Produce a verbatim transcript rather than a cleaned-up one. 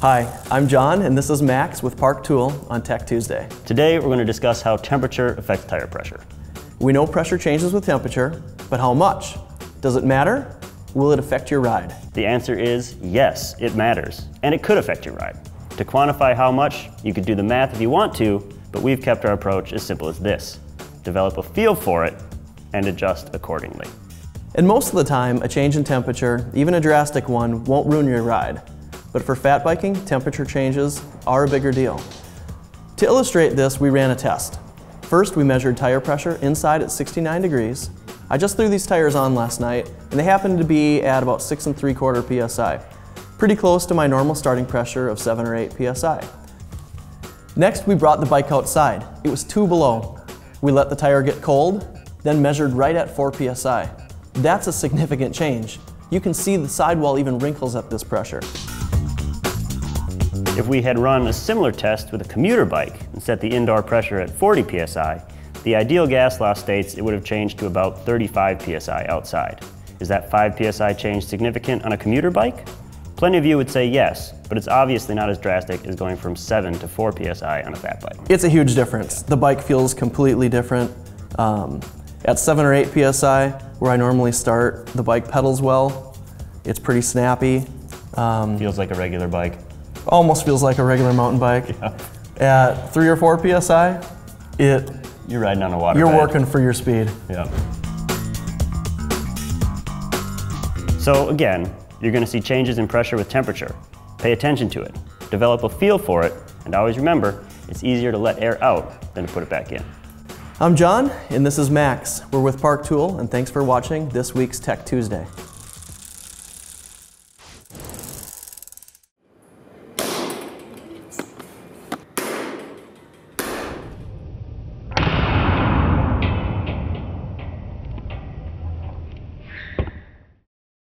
Hi, I'm John and this is Max with Park Tool on Tech Tuesday. Today we're going to discuss how temperature affects tire pressure. We know pressure changes with temperature, but how much? Does it matter? Will it affect your ride? The answer is yes, it matters, and it could affect your ride. To quantify how much, you could do the math if you want to, but we've kept our approach as simple as this. Develop a feel for it and adjust accordingly. And most of the time, a change in temperature, even a drastic one, won't ruin your ride. But for fat biking, temperature changes are a bigger deal. To illustrate this, we ran a test. First, we measured tire pressure inside at sixty-nine degrees. I just threw these tires on last night, and they happened to be at about six and three quarter P S I, pretty close to my normal starting pressure of seven or eight P S I. Next, we brought the bike outside. It was two below. We let the tire get cold, then measured right at four P S I. That's a significant change. You can see the sidewall even wrinkles at this pressure. If we had run a similar test with a commuter bike and set the indoor pressure at forty P S I, the ideal gas law states it would have changed to about thirty-five P S I outside. Is that five P S I change significant on a commuter bike? Plenty of you would say yes, but it's obviously not as drastic as going from seven to four P S I on a fat bike. It's a huge difference. The bike feels completely different. Um, at seven or eight P S I, where I normally start, the bike pedals well. It's pretty snappy. Um, feels like a regular bike. Almost feels like a regular mountain bike. Yeah. At three or four P S I, it... You're riding on a water You're bed. Working for your speed. Yeah. So again, you're going to see changes in pressure with temperature. Pay attention to it. Develop a feel for it. And always remember, it's easier to let air out than to put it back in. I'm John, and this is Max. We're with Park Tool, and thanks for watching this week's Tech Tuesday.